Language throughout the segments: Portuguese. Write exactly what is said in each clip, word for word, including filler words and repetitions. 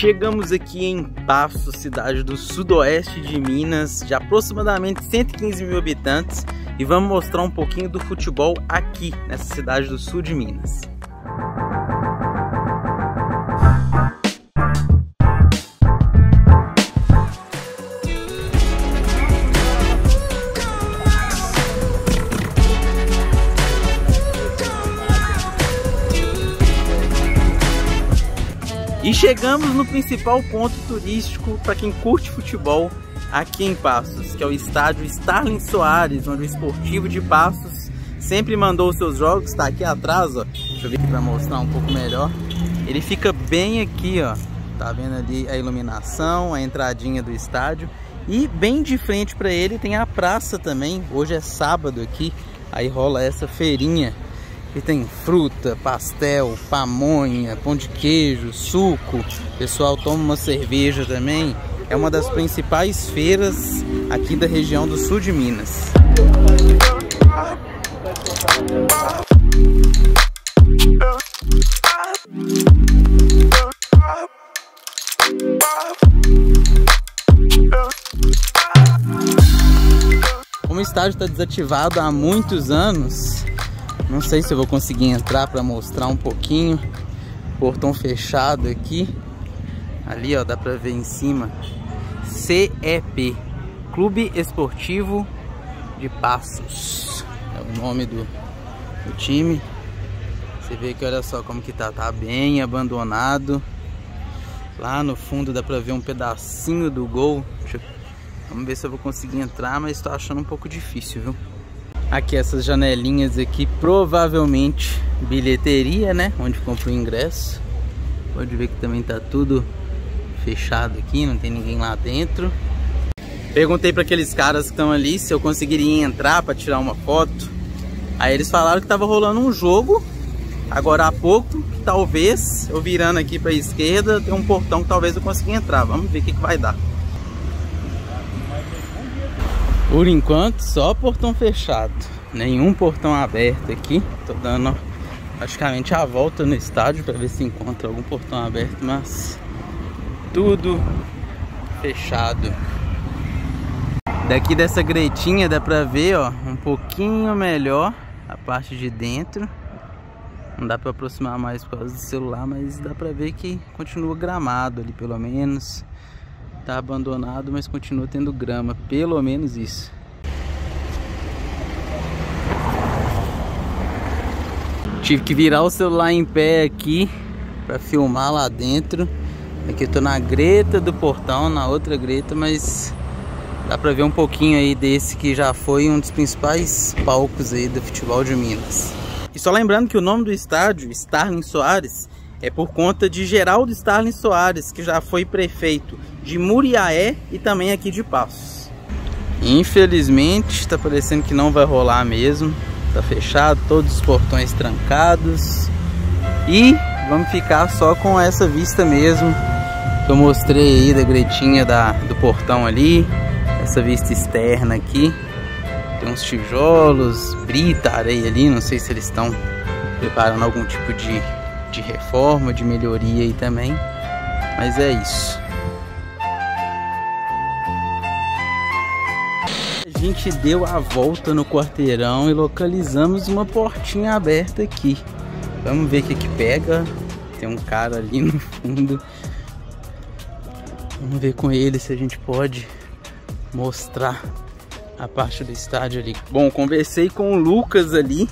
Chegamos aqui em Passos, cidade do sudoeste de Minas, de aproximadamente cento e quinze mil habitantes, e vamos mostrar um pouquinho do futebol aqui, nessa cidade do sul de Minas. E chegamos no principal ponto turístico para quem curte futebol aqui em Passos, que é o estádio Starling Soares, onde o Esportivo de Passos sempre mandou os seus jogos. Está aqui atrás, ó. Deixa eu ver aqui para mostrar um pouco melhor. Ele fica bem aqui, ó. Tá vendo ali a iluminação, a entradinha do estádio. E bem de frente para ele tem a praça também. Hoje é sábado aqui, aí rola essa feirinha. E tem fruta, pastel, pamonha, pão de queijo, suco. O pessoal toma uma cerveja também. É uma das principais feiras aqui da região do sul de Minas. Como o estádio está desativado há muitos anos, não sei se eu vou conseguir entrar para mostrar um pouquinho. Portão fechado aqui. Ali, ó, dá para ver em cima. C E P Clube Esportivo de Passos. É o nome do, do time. Você vê que olha só como que tá, tá bem abandonado. Lá no fundo dá para ver um pedacinho do gol. Deixa eu... Vamos ver se eu vou conseguir entrar, mas tô achando um pouco difícil, viu? Aqui essas janelinhas aqui, provavelmente bilheteria, né? Onde compra o ingresso. Pode ver que também tá tudo fechado aqui, não tem ninguém lá dentro. Perguntei para aqueles caras que estão ali se eu conseguiria entrar para tirar uma foto. Aí eles falaram que tava rolando um jogo agora há pouco, que talvez, eu virando aqui para a esquerda, tem um portão que talvez eu consiga entrar. Vamos ver o que que vai dar. Por enquanto, só portão fechado, nenhum portão aberto aqui. Tô dando praticamente a volta no estádio para ver se encontra algum portão aberto, mas tudo fechado. Daqui dessa gretinha dá pra ver, ó, um pouquinho melhor a parte de dentro. Não dá pra aproximar mais por causa do celular, mas dá pra ver que continua gramado ali, pelo menos. Tá abandonado, mas continua tendo grama, pelo menos isso. Tive que virar o celular em pé aqui para filmar lá dentro. Aqui eu tô na greta do portão, na outra greta, mas dá para ver um pouquinho aí desse que já foi um dos principais palcos aí do futebol de Minas. E só lembrando que o nome do estádio, Starling Soares, é por conta de Geraldo Starling Soares, que já foi prefeito de Muriaé e também aqui de Passos. Infelizmente, tá parecendo que não vai rolar mesmo. Tá fechado, todos os portões trancados. E vamos ficar só com essa vista mesmo que eu mostrei aí da gretinha da, do portão ali. Essa vista externa aqui. Tem uns tijolos, brita, areia ali. Não sei se eles estão preparando algum tipo de... de reforma, de melhoria aí também, mas é isso. A gente deu a volta no quarteirão e localizamos uma portinha aberta aqui. Vamos ver o que que pega. Tem um cara ali no fundo. Vamos ver com ele se a gente pode mostrar a parte do estádio ali. Bom, conversei com o Lucas ali.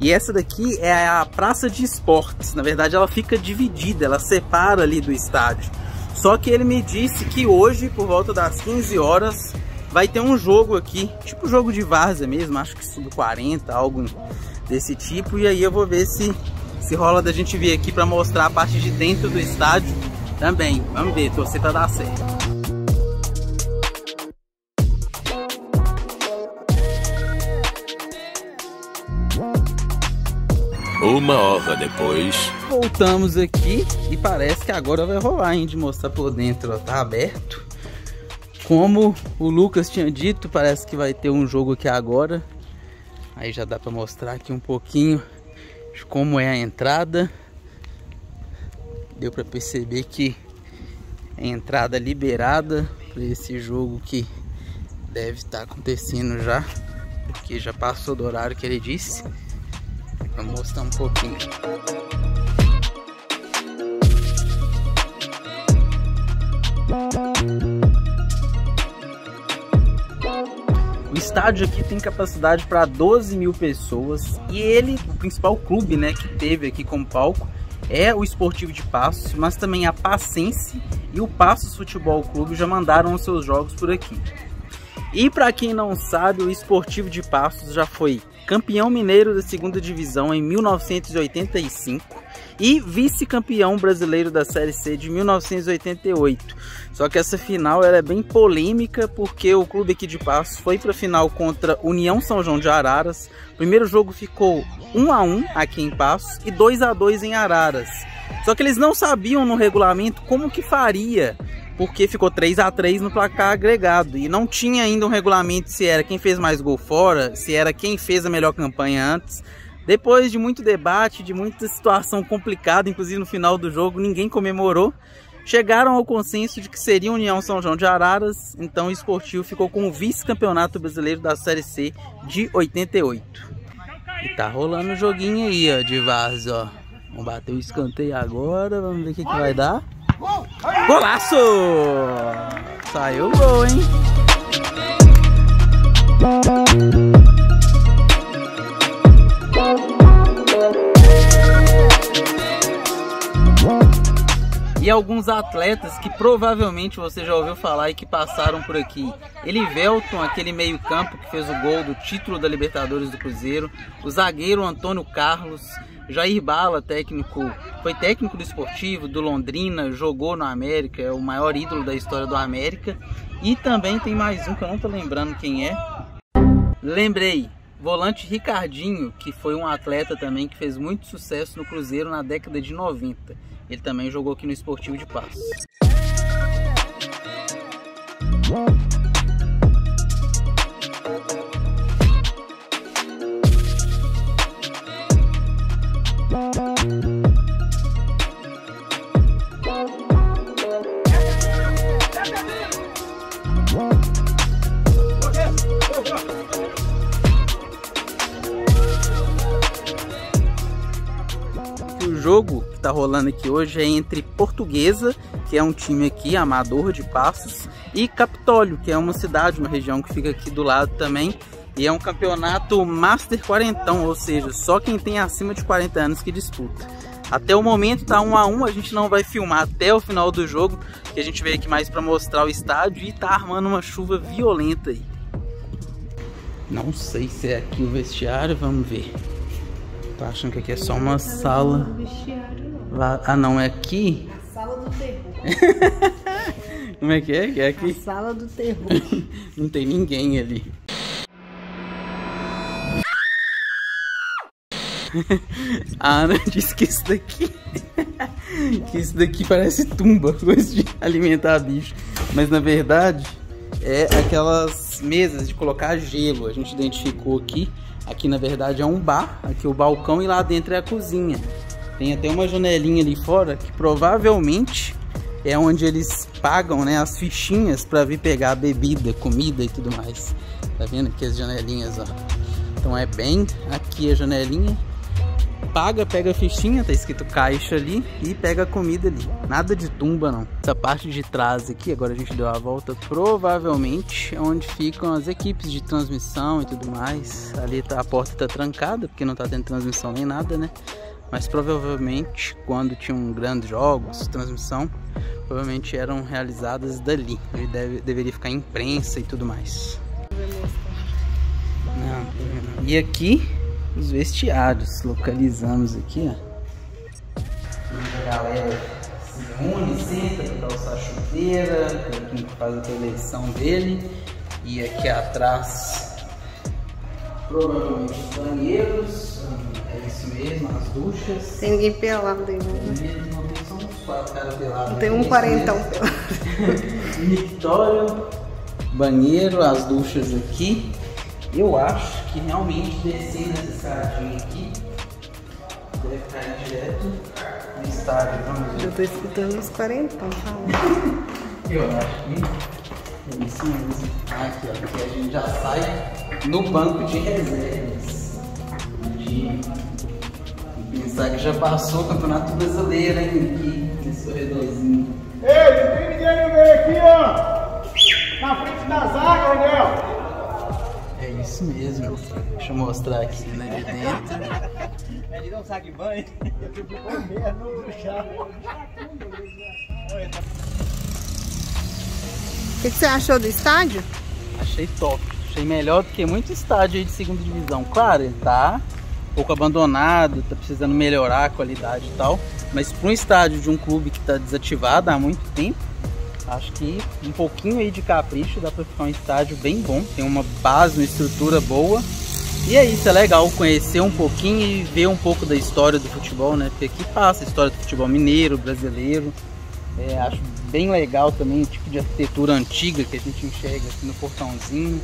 E essa daqui é a praça de esportes. Na verdade, ela fica dividida, ela separa ali do estádio. Só que ele me disse que hoje, por volta das quinze horas, vai ter um jogo aqui, tipo jogo de várzea mesmo, acho que sub quarenta, algo desse tipo. E aí eu vou ver se, se rola da gente vir aqui para mostrar a parte de dentro do estádio também. Vamos ver, torcer para dar certo. Uma hora depois... Voltamos aqui e parece que agora vai rolar, hein, de mostrar por dentro. Ó, tá aberto. Como o Lucas tinha dito, parece que vai ter um jogo aqui agora. Aí já dá pra mostrar aqui um pouquinho de como é a entrada. Deu pra perceber que entrada liberada para esse jogo que deve estar acontecendo já, porque já passou do horário que ele disse. Vou mostrar um pouquinho. O estádio aqui tem capacidade para doze mil pessoas e ele, o principal clube, né, que teve aqui como palco é o Esportivo de Passos, mas também a Passense e o Passos Futebol Clube já mandaram os seus jogos por aqui. E para quem não sabe, o Esportivo de Passos já foi campeão mineiro da segunda divisão em mil novecentos e oitenta e cinco e vice-campeão brasileiro da Série C de mil novecentos e oitenta e oito. Só que essa final ela é bem polêmica porque o clube aqui de Passos foi para a final contra União São João de Araras. O primeiro jogo ficou um a um aqui em Passos e dois a dois em Araras. Só que eles não sabiam no regulamento como que faria, porque ficou três a três no placar agregado e não tinha ainda um regulamento se era quem fez mais gol fora, se era quem fez a melhor campanha antes. Depois de muito debate, de muita situação complicada, inclusive no final do jogo ninguém comemorou, chegaram ao consenso de que seria a União São João de Araras, então o Esportivo ficou com o vice-campeonato brasileiro da Série C de oitenta e oito. E tá rolando o um joguinho aí, ó, de vaso, ó. Vamos bater o escanteio agora, vamos ver o que, que vai dar. Golaço! Saiu o gol, hein? E alguns atletas que provavelmente você já ouviu falar e que passaram por aqui. Elivelton, aquele meio campo que fez o gol do título da Libertadores do Cruzeiro. O zagueiro Antônio Carlos. Jair Bala, técnico, foi técnico do Esportivo, do Londrina, jogou no América, é o maior ídolo da história do América. E também tem mais um que eu não tô lembrando quem é. Lembrei, volante Ricardinho, que foi um atleta também que fez muito sucesso no Cruzeiro na década de noventa. Ele também jogou aqui no Esportivo de Passos. O jogo que está rolando aqui hoje é entre Portuguesa, que é um time aqui amador de Passos, e Capitólio, que é uma cidade, uma região que fica aqui do lado também, e é um campeonato Master quarentão, ou seja, só quem tem acima de quarenta anos que disputa. Até o momento tá um a um, a gente não vai filmar até o final do jogo, que a gente veio aqui mais para mostrar o estádio e tá armando uma chuva violenta aí. Não sei se é aqui o vestiário, vamos ver. Tô achando que aqui é só uma sala. Ah, não, é aqui? A sala do terror. Como é que é? É aqui? A sala do terror. Não tem ninguém ali. A Ana disse que isso daqui que isso daqui parece tumba, coisa de alimentar bicho. Mas na verdade é aquelas mesas de colocar gelo. A gente identificou aqui. Aqui na verdade é um bar, aqui é o balcão e lá dentro é a cozinha. Tem até uma janelinha ali fora que provavelmente é onde eles pagam, né, as fichinhas para vir pegar bebida, comida e tudo mais. Tá vendo aqui as janelinhas, ó? Então é bem aqui a janelinha. Paga, pega a fichinha, tá escrito caixa ali e pega a comida ali. Nada de tumba não. Essa parte de trás aqui, agora a gente deu a volta, provavelmente é onde ficam as equipes de transmissão e tudo mais. Ali tá, a porta tá trancada, porque não tá tendo transmissão nem nada, né? Mas provavelmente quando tinham grandes jogos, transmissão, provavelmente eram realizadas dali. Ele deve, deveria ficar imprensa e tudo mais. Não, e aqui... os vestiários, localizamos aqui, ó. A galera se reúne, senta para calçar a chuteira, quem faz a eleição dele. E aqui atrás, provavelmente os banheiros, é isso mesmo, as duchas. Tem ninguém pelado aí, né? Não tem só uns quatro caras pelados. Não tem um quarentão pelado. Mictório, banheiro, as duchas aqui. Eu acho que realmente descendo essa escadinha aqui deve cair direto estádio, vamos. Eu tô escutando uns quarentão falando. Eu acho que isso mesmo. Aqui, ó, porque a gente já sai no banco de reservas. De pensar que já passou o Campeonato Brasileiro, hein? Aqui, nesse corredorzinho. Ei, não tem ninguém no meio aqui, ó! Na frente da zaga, Daniel! É isso mesmo, deixa eu mostrar aqui né, de dentro. Pede dar um saco de banho. Eu fico com medo no chão. O que você achou do estádio? Achei top, achei melhor do que muito estádio aí de segunda divisão. Claro, ele tá um pouco abandonado, tá precisando melhorar a qualidade e tal. Mas para um estádio de um clube que tá desativado há muito tempo, acho que um pouquinho aí de capricho dá pra ficar um estádio bem bom. Tem uma base, uma estrutura boa. E é isso, é legal conhecer um pouquinho e ver um pouco da história do futebol, né? Porque aqui passa a história do futebol mineiro, brasileiro. É, acho bem legal também o tipo de arquitetura antiga que a gente enxerga aqui no portãozinho.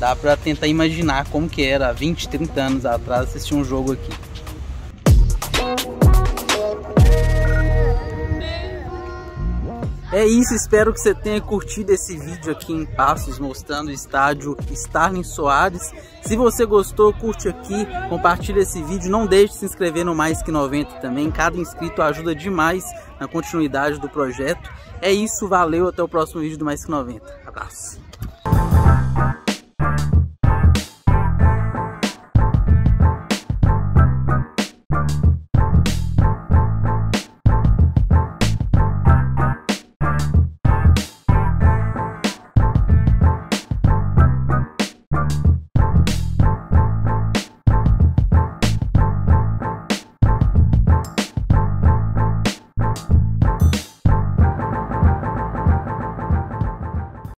Dá pra tentar imaginar como que era há vinte, trinta anos atrás assistir um jogo aqui. É isso, espero que você tenha curtido esse vídeo aqui em Passos, mostrando o estádio Starling Soares. Se você gostou, curte aqui, compartilha esse vídeo, não deixe de se inscrever no Mais Que noventa também. Cada inscrito ajuda demais na continuidade do projeto. É isso, valeu, até o próximo vídeo do Mais Que noventa. Abraço!